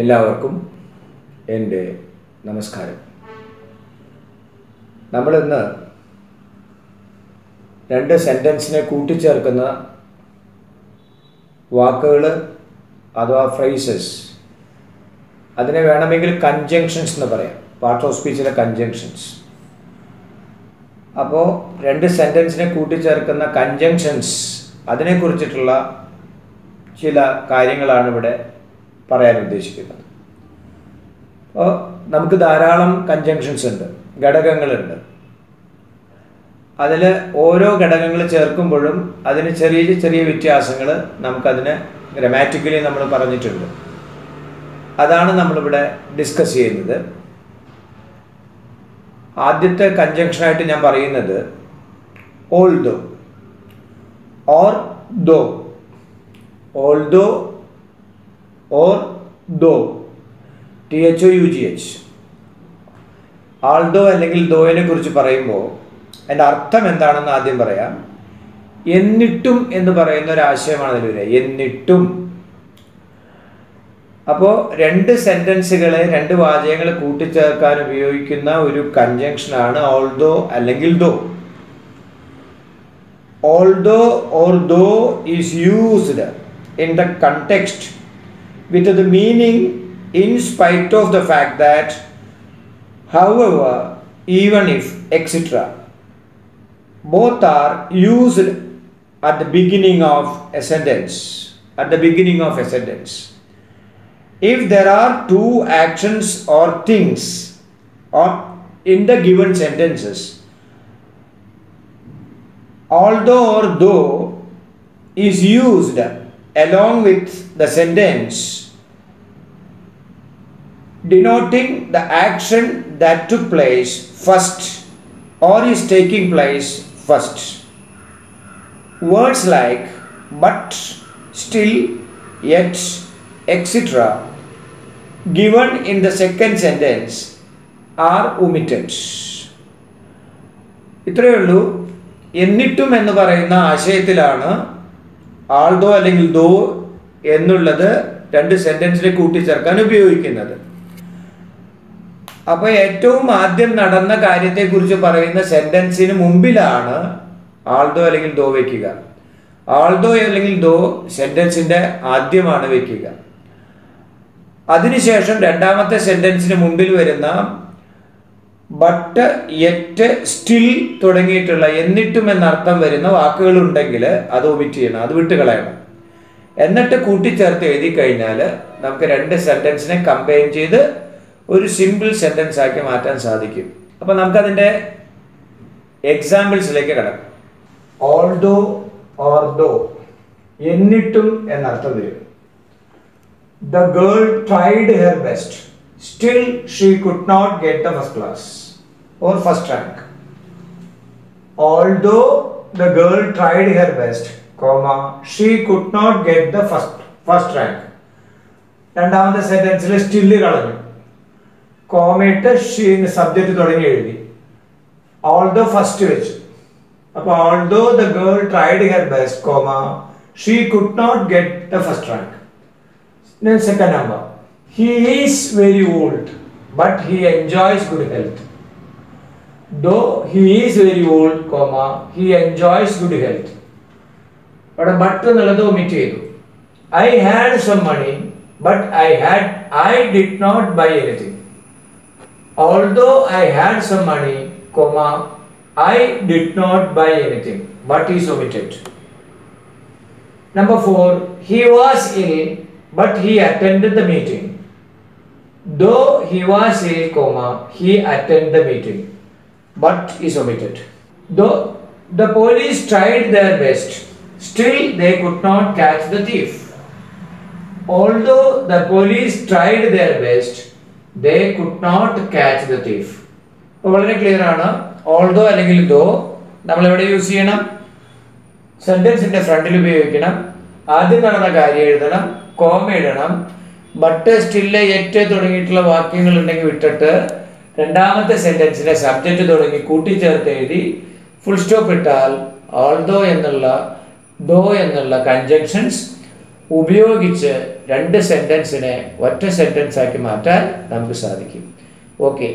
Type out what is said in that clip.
എല്ലാവർക്കും എൻ്റെ നമസ്കാരം. നമ്മളിന്ന് രണ്ട് സെൻറ്റൻസിനെ കൂട്ടിച്ചേർക്കുന്ന വാക്കുകൾ അഥവാ ഫ്രേസസ്, അതിനെ വേണമെങ്കിൽ കൺജങ്ഷൻസ് എന്ന് പറയാം, പാർട്സ് ഓഫ് സ്പീച്ചിലെ കൺജങ്ഷൻസ്. അപ്പോൾ രണ്ട് സെൻറ്റൻസിനെ കൂട്ടിച്ചേർക്കുന്ന കൺജങ്ഷൻസ്, അതിനെക്കുറിച്ചിട്ടുള്ള ചില കാര്യങ്ങളാണ് ഇവിടെ പറയാൻ ഉദ്ദേശിക്കുന്നത്. അപ്പോൾ നമുക്ക് ധാരാളം കൺജങ്ഷൻസ് ഉണ്ട്, ഘടകങ്ങളുണ്ട്. അതിൽ ഓരോ ഘടകങ്ങൾ ചേർക്കുമ്പോഴും അതിന് ചെറിയ ചെറിയ വ്യത്യാസങ്ങൾ നമുക്കതിന് ഗ്രമാറ്റിക്കലി നമ്മൾ പറഞ്ഞിട്ടുണ്ട്. അതാണ് നമ്മളിവിടെ ഡിസ്കസ് ചെയ്യുന്നത്. ആദ്യത്തെ കൺജങ്ഷനായിട്ട് ഞാൻ പറയുന്നത് although or though. Although or though, though, although അല്ലെങ്കിൽ though-നെ കുറിച്ച് പറയുമ്പോൾ അതിൻ്റെ അർത്ഥം എന്താണെന്ന് ആദ്യം പറയാം. എന്നിട്ടും എന്ന് പറയുന്ന ഒരാശയമാണ് അതിൽ വരിക, എന്നിട്ടും. അപ്പോൾ രണ്ട് സെൻറ്റൻസുകളെ, രണ്ട് വാചകങ്ങളെ കൂട്ടിച്ചേർക്കാൻ ഉപയോഗിക്കുന്ന ഒരു കൺജങ്ഷനാണ് although അല്ലെങ്കിൽ though. Although or though is used in the context with the meaning in spite of the fact that, however, even if, etc. Both are used at the beginning of a sentence. At the beginning of a sentence, if there are two actions or things or in the given sentences, although or though is used along with the sentence denoting the action that took place first or is taking place first. Words like but, still, yet, etc. given in the second sentence are omitted. ഇത്രയുള്ളൂ. എന്നിട്ടും എന്ന് പറയുന്ന ആശയത്തിലാണ് ആൾദോ അല്ലെങ്കിൽ ദോ എന്നുള്ളത് രണ്ട് സെൻറ്റൻസിൽ കൂട്ടിച്ചേർക്കാൻ ഉപയോഗിക്കുന്നത്. അപ്പോൾ ഏറ്റവും ആദ്യം നടന്ന കാര്യത്തെക്കുറിച്ച് പറയുന്ന സെൻറ്റൻസിന് മുമ്പിലാണ് ആൾദോ അല്ലെങ്കിൽ ദോ വയ്ക്കുക. ആൾദോ അല്ലെങ്കിൽ ദോ സെൻറ്റൻസിൻ്റെ ആദ്യമാണ് വയ്ക്കുക. അതിനുശേഷം രണ്ടാമത്തെ സെൻറ്റൻസിന് മുമ്പിൽ വരുന്ന ബട്ട്, യെറ്റ്, സ്റ്റിൽ തുടങ്ങിയിട്ടുള്ള എന്നിട്ടും എന്നർത്ഥം വരുന്ന വാക്കുകളുണ്ടെങ്കിൽ അത് ഒമിറ്റ് ചെയ്യണം, അത് വിട്ടുകളയണം. എന്നിട്ട് കൂട്ടിച്ചേർത്ത് എഴുതി കഴിഞ്ഞാൽ നമുക്ക് രണ്ട് സെൻറ്റൻസിനെ കമ്പൈൻ ചെയ്ത് ഒരു സിമ്പിൾ സെൻറ്റൻസ് ആക്കി മാറ്റാൻ സാധിക്കും. അപ്പോൾ നമുക്കതിൻ്റെ എക്സാമ്പിൾസിലേക്ക് കിടക്കാം. ഓൾദോ ഓർ ദോ, എന്നിട്ടും എന്നർത്ഥം വരും. The girl tried her best. Still, she could not get the first class or first rank. Although the girl tried her best, she could not get the first rank. രണ്ടാമത്തെ സെൻറ്റൻസിൽ still കളഞ്ഞു, കോമയിട്ട് she subject തുടങ്ങി എഴുതി, although first വെച്ചു. അപ്പോൾ although the girl tried her best, she could not get the first rank. Second number, he is very old, but he enjoys good health. Though he is very old, he enjoys good health. But nalladhu omit chedu. I had some money, but I did not buy anything. Although I had some money, I did not buy anything. But is omitted. Number 4, he was ill, but he attended the meeting. Though he was ill, he attended the meeting, but is omitted. Though the police tried their best, still they could not catch the thief. Although the police tried their best, they could not catch the thief. വളരെ clear ആണ്. Although അല്ലെങ്കിൽ ദോ നമ്മളെവിടെ use ചെയ്യണം? സെൻറ്റൻസിൻ്റെ ഫ്രണ്ടിൽ ഉപയോഗിക്കണം. ആദ്യം നടന്ന കാര്യം എഴുതണം, കോമ ഇടണം. ബട്ട്, സ്റ്റില്ല്, യെറ്റ് തുടങ്ങിയിട്ടുള്ള വാക്യങ്ങൾ ഉണ്ടെങ്കിൽ വിട്ടിട്ട് രണ്ടാമത്തെ സെൻറ്റൻസിലെ സബ്ജക്റ്റ് തുടങ്ങി കൂട്ടിച്ചേർത്ത് എഴുതി ഫുൾ സ്റ്റോപ്പ് ഇട്ടാൽ ഓൾദോ എന്നുള്ള, ദോ എന്നുള്ള കൺജങ്ഷൻസ് ഉപയോഗിച്ച് രണ്ട് സെന്റൻസിനെ ഒറ്റ സെന്റൻസ് ആക്കി മാറ്റാൻ നമുക്ക് സാധിക്കും. ഓക്കേ.